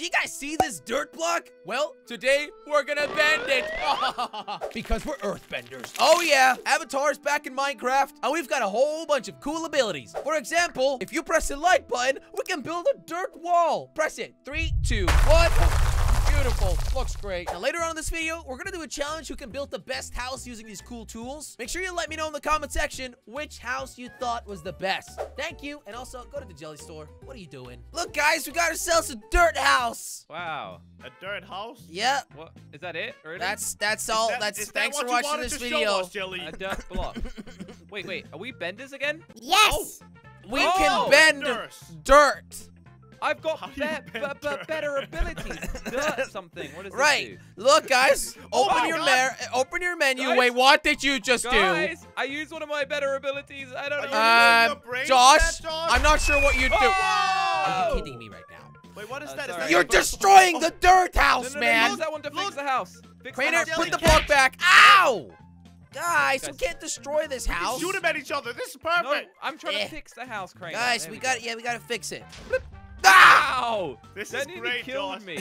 Do you guys see this dirt block? Well, today we're gonna bend it. Because we're earthbenders. Oh yeah, Avatar's back in Minecraft, and we've got a whole bunch of cool abilities. For example, if you press the like button, we can build a dirt wall. Press it, 3, 2, 1. Beautiful, looks great. Now later on in this video, we're gonna do a challenge who can build the best house using these cool tools. Make sure you let me know in the comment section which house you thought was the best. Thank you, and also go to the Jelly store. What are you doing? Look guys, we got ourselves a dirt house. Wow, a dirt house? Yep. What, is that it? Really? That's all, thanks for watching this video. Us, Jelly? A dirt block. Wait, are we benders again? Yes. Oh. We can bend dirt. I've got better abilities. Dirt something. What is right. This look, guys. Open your menu. Guys? Wait, what did you just do? I used one of my better abilities. I don't know. Josh, I'm not sure what you do. Are you kidding me right now? Wait, what is that? Is that? You're destroying the dirt house, man. No, use that one to fix the house. Crainer, put the block back. Ow! Guys, we can't destroy this house. Shoot them at each other. This is perfect. No, I'm trying to fix the house, Crainer. Guys, we got it. Yeah, we got to fix it. Ow! This is great, killed me.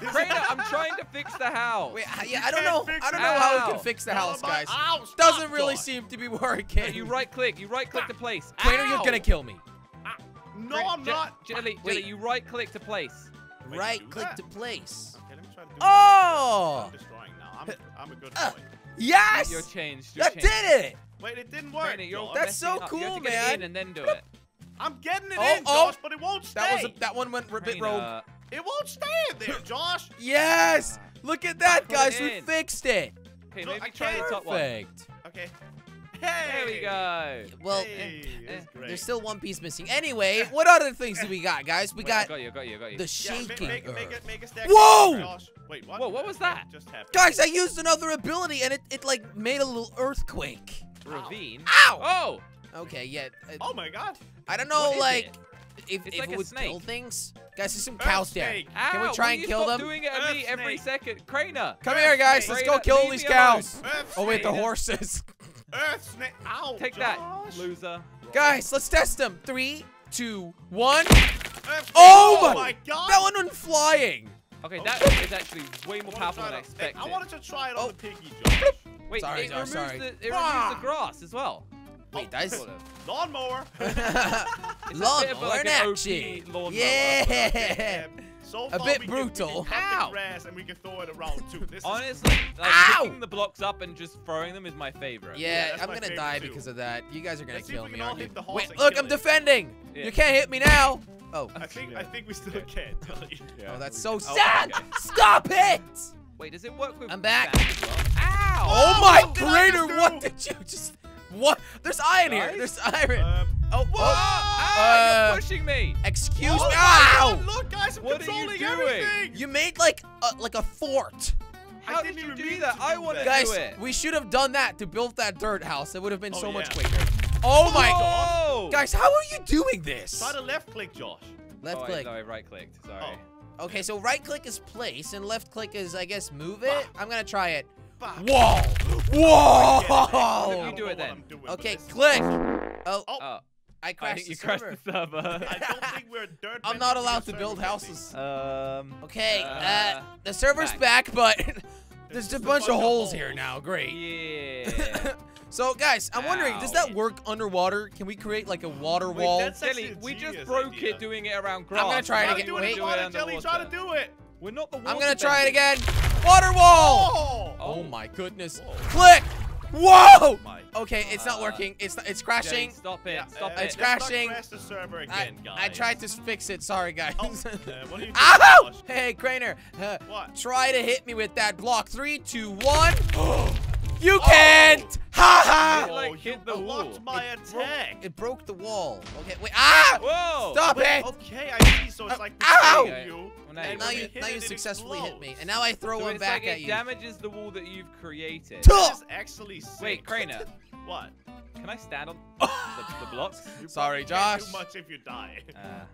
Crainer, I'm trying to fix the house. Wait, yeah, I don't know how we can fix the house, guys. Ow, doesn't really seem to be working. No, you right click the place. Crainer, you're gonna kill me. No, I'm not. Jelly, you right click to place. Right click to place. Okay, let me try to do I'm destroying now. I'm a good boy. Yes! You're changed. That did it! Wait, it didn't work. That's so cool, man. And then do it. I'm getting it in, Josh, but it won't stay. That one went a bit rogue. It won't stay in there, Josh. Yes. Look at that, guys. We fixed it. Okay, maybe try the top one. Perfect. Okay. Hey. There we go. Well, there's still one piece missing. Anyway, what other things do we got, guys? We got the shaking earth. Whoa! Wait, what? Whoa, what was that? Guys, I used another ability, and it like made a little earthquake. Ravine? Ow! Oh! Okay, yeah. Oh my god. I don't know, like, if like it would kill things. Guys, there's some cows there. Ow, can we try and kill them? Doing it at me every second. Crainer. Come here, guys. Crainer. Let's go kill all these cows. Oh, wait, the horses. Earth snake. Ow, take that, loser. Guys, let's test them. 3, 2, 1. Oh my god. That one went flying. Okay, that is actually way more powerful than I expected. I wanted to try it on the piggy, Josh. Wait, it removes the grass as well. Wait, that's lawnmower. Lawnmower in action. Yeah. So far, a bit brutal. Ow. And we can throw it around too. Honestly, like, picking the blocks up and just throwing them is my favorite. Yeah, I'm gonna die because of that. You guys are gonna kill me, aren't you? Wait, look, I'm defending. Yeah. You can't hit me now. Oh. I think we still can. Oh, that's so sad. Stop it. Wait, does it work with? I'm back. Ow. Oh my Crainer, what did you just? What? There's iron here. There's iron. Oh, whoa! Ow, you're pushing me. Excuse me. Ow! Look, guys, I'm controlling everything. You made like a fort. How did you do that? I want to do it. Guys, we should have done that to build that dirt house. It would have been so much quicker. Oh my god! Guys, how are you doing this? Try to left click, Josh. Left click. No, I right clicked. Sorry. Okay, so right click is place, and left click is I guess move it. I'm gonna try it. Whoa! Whoa! You do it then. Okay, click. Oh, I crashed the server. I don't think we're dirt. I'm not allowed to build houses. Okay, the server's back, but there's a bunch of holes here now. Great. Yeah. So, guys, I'm wondering, does that work underwater? Can we create like a water wall? That's Jelly, we just broke it doing it around grass. I'm gonna try it again. Wait, Jelly, try to do it. We're not the water. I'm gonna try it again. Water wall! Oh my goodness! Whoa. Click! Whoa! Oh okay, it's not working. It's crashing. Jay, stop it! Stop it! It's crashing. Crash the server again, guys. I tried to fix it. Sorry, guys. Oh. What are you doing, Josh? Hey, Crainer! What? Try to hit me with that block. 3, 2, 1. You can't! Ha ha! Like, hit the wall. My attack. It broke the wall. Okay, wait. Ah! Whoa! Stop it! Okay, I see. So it's like. Ow! And now you successfully hit me, and now I throw one back at you. It damages the wall that you've created. This is actually sick. Wait, Crainer. What? Can I stand on the blocks? Sorry, Josh. Too much if you die.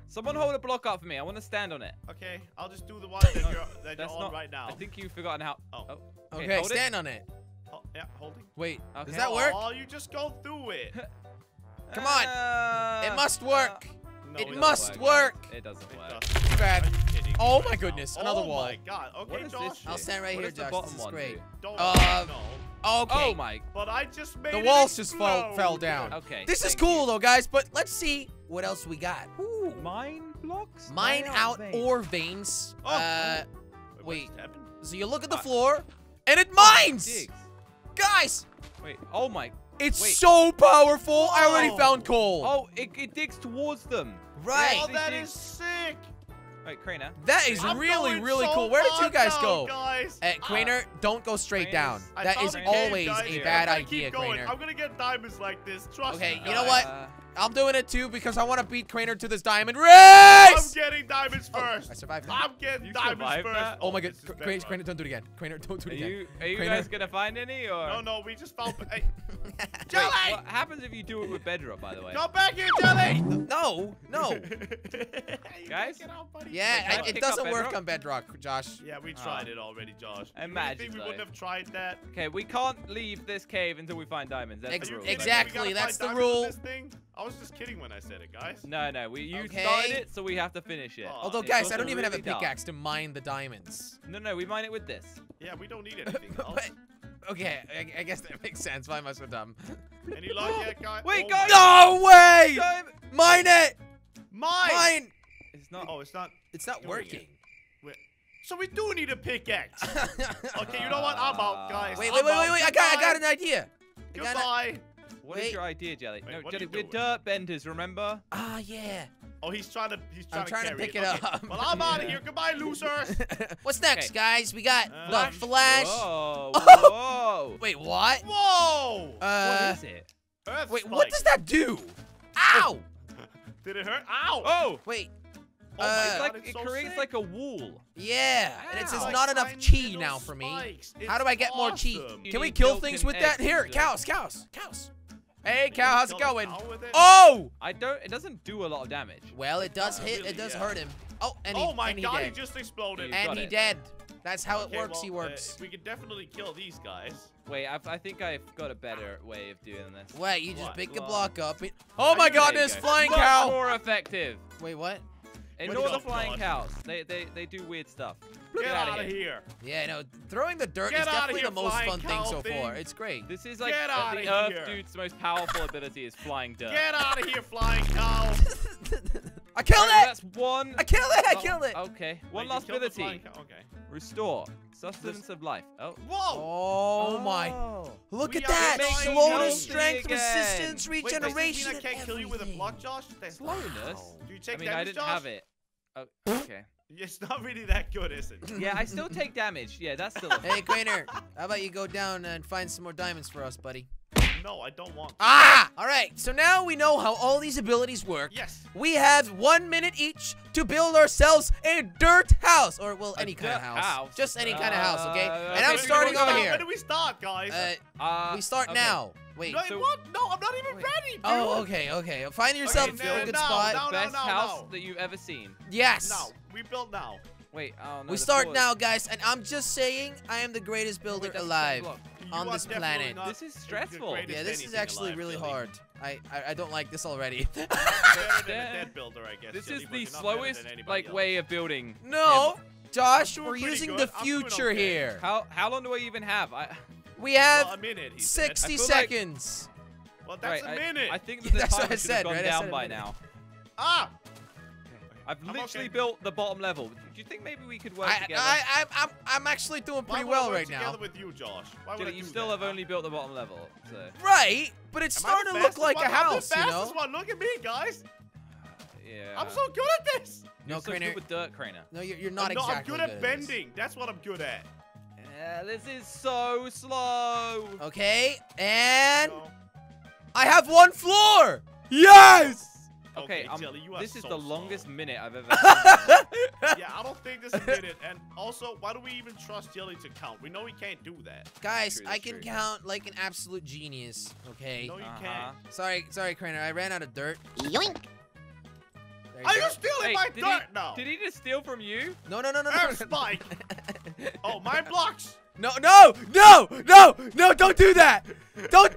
Someone hold a block up for me. I want to stand on it. Okay, I'll just do the one that you're on right now. I think you've forgotten how. Oh. Okay, stand on it. Yeah, holding. Wait, does that work? Oh, you just go through it. Come on. It must work. It must work. It doesn't work. Too bad. Oh my goodness, another wall. Oh my god. Okay, Josh. I'll stand right here, Josh. This is great. Okay. Oh my. But I just made it. The walls just fell down. Okay. This is cool though, guys, but let's see what else we got. Ooh, mine blocks? Mine out or veins. Wait. So you look at the floor and it mines! Guys! Wait, oh my. It's so powerful. I already found coal. Oh, it digs towards them. Right. Oh, that is sick. Wait, Crainer. That is really, really cool. Where did you guys go? Crainer, don't go straight down. That is always a bad idea, Crainer. I'm gonna get diamonds like this. Trust me. Okay, you know what? I'm doing it too because I want to beat Crainer to this diamond race. I'm getting diamonds first. I survived that. I'm getting diamonds first. Oh my god, Crainer, don't do it again. Crainer, don't do it again. Are you guys gonna find any or? No, no, we just found. Jelly! Wait, what happens if you do it with bedrock, by the way? Come back here, Jelly! No, no. Guys? Yeah, it doesn't work on bedrock, Josh. Yeah, we tried it already, Josh. Imagine, you think we wouldn't have tried that? Okay, we can't leave this cave until we find diamonds. That's the rule. Exactly, that's the rule. I was just kidding when I said it, guys. No, no, you started it, so we have to finish it. Although, guys, I don't even have a pickaxe to mine the diamonds. No, no, we mine it with this. Yeah, we don't need anything else. Okay, I guess that makes sense. Why am I so dumb? Any luck yet, guys? Wait, guys! No way! Mine it! Mine! It's not. Oh, it's not. It's not working. So we do need a pickaxe. Okay, you know what? I'm out, guys. Wait! I got an idea. Goodbye. What is your idea, Jelly? Wait, no, Jelly, we're dirt benders, remember? Ah, yeah. Oh, he's trying to pick it up. Well, I'm out of here. Goodbye, losers. What's next, guys? We got the flash. Whoa, whoa. Wait, what? Whoa. What is it? Earth spike. What does that do? Ow. Did it hurt? Ow. Oh. Wait. Oh my god, it creates sick. Like a wool. Yeah, and it says not enough chi now for me. How do I get more chi? Can we kill things with that? Here, cows. Hey cow, how's it going? Oh! It doesn't do a lot of damage. Well, it does hit. It does hurt him. Oh, and he just exploded. And he dead. That's how it works. He works. We could definitely kill these guys. Wait, I think I've got a better way of doing this. Wait, you just pick a block up. Oh my goodness, flying cow! More effective. Wait, what? Ignore the flying cows. They do weird stuff. Get out of here. Yeah, no, throwing the dirt is definitely the most fun thing so far. It's great. This is like the Earth dude's most powerful ability is flying dirt. Get out of here, flying cow. I killed it. That's one. I killed it. Okay. One last ability. Okay. Restore. Sustenance of life. Oh. Whoa. Oh my. Look at that. Slowness, strength, resistance, regeneration. Wait, does that mean I can't kill you with a block, Josh? Slowness? Do you take damage, Josh? I mean, I didn't have it. Oh, okay. It's not really that good, is it? Yeah, I still take damage. Yeah, that's still. Hey, Crainer, how about you go down and find some more diamonds for us, buddy? No, I don't want to. Ah! All right, so now we know how all these abilities work. Yes. We have 1 minute each to build ourselves a dirt house. Or, well, any kind of house. Just any kind of house, okay? And I'm starting over here. When do we start, guys? We start now. Wait. No, what? No, I'm not even ready, dude. Oh, okay. Find yourself a good spot. Best house that you've ever seen. Yes. No, we build now. Wait, oh no. We start now, guys, and I'm just saying I am the greatest builder alive on this planet. This is stressful. Yeah, this is actually really hard. I don't like this already. This is the slowest like way of building. No, Josh, we're using the future here. How long do I even have? We have 60 seconds. Well, that's a minute. I think the time should have gone down by now. Ah! I've literally built the bottom level. Do you think maybe we could work together? I'm actually doing pretty well right now. Together with you, Josh. You still have only built the bottom level. So. Right, but it's starting to look like a house, you know. Look at me, guys. Yeah. I'm so good at this. No, Crainer. You're so good with dirt, Crainer. No, you're not exactly. I'm good at bending. That's what I'm good at. This is so slow. Okay, and I have one floor. Yes. Okay, Jelly, this is the longest minute I've ever had. Yeah, I don't think this is a minute. And also, why do we even trust Jelly to count? We know he can't do that. Guys, I can count like an absolute genius, okay? No, you can't. Sorry, Crainer. I ran out of dirt. Yoink! Are you stealing my dirt now? Did he just steal from you? No. Earth spike! Oh, mine blocks! No, don't do that! Don't...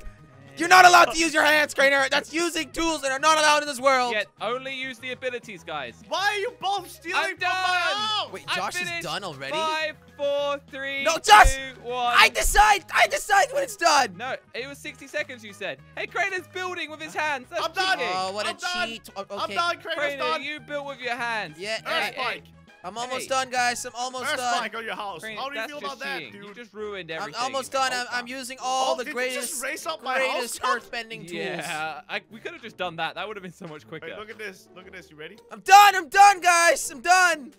You're not allowed to use your hands, Crainer. That's using tools that are not allowed in this world. Yet only use the abilities, guys. Why are you both stealing from my own? Wait, Josh is done already? 5, 4, 3. No, Josh! 2, 1. I decide when it's done. No, it was 60 seconds. You said. Hey, Crainer's building with his hands. That's cheating. Oh, what a cheat! Okay. I'm done, Crainer. You built with your hands. Yeah. Hey. I'm almost done, guys. I'm almost done. Spike on your house. Crainer, how do you feel about that, dude? You just ruined everything. I'm almost done. I'm using all the greatest earthbending tools. Yeah, we could have just done that. That would have been so much quicker. Wait, look at this. Look at this. You ready? I'm done. I'm done, guys. I'm done.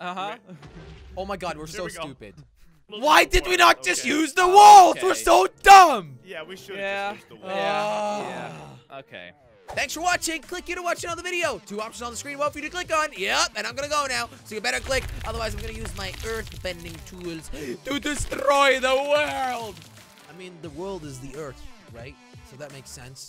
Uh-huh. Oh, my God. We're so stupid. Why did we not just use the walls? We're so dumb. Yeah, we should have just used the walls. Yeah. Okay. Thanks for watching. Click here to watch another video. 2 options on the screen. Well, for you to click on. Yep, and I'm going to go now. So you better click. Otherwise, I'm going to use my earth-bending tools to destroy the world. I mean, the world is the earth, right? So that makes sense.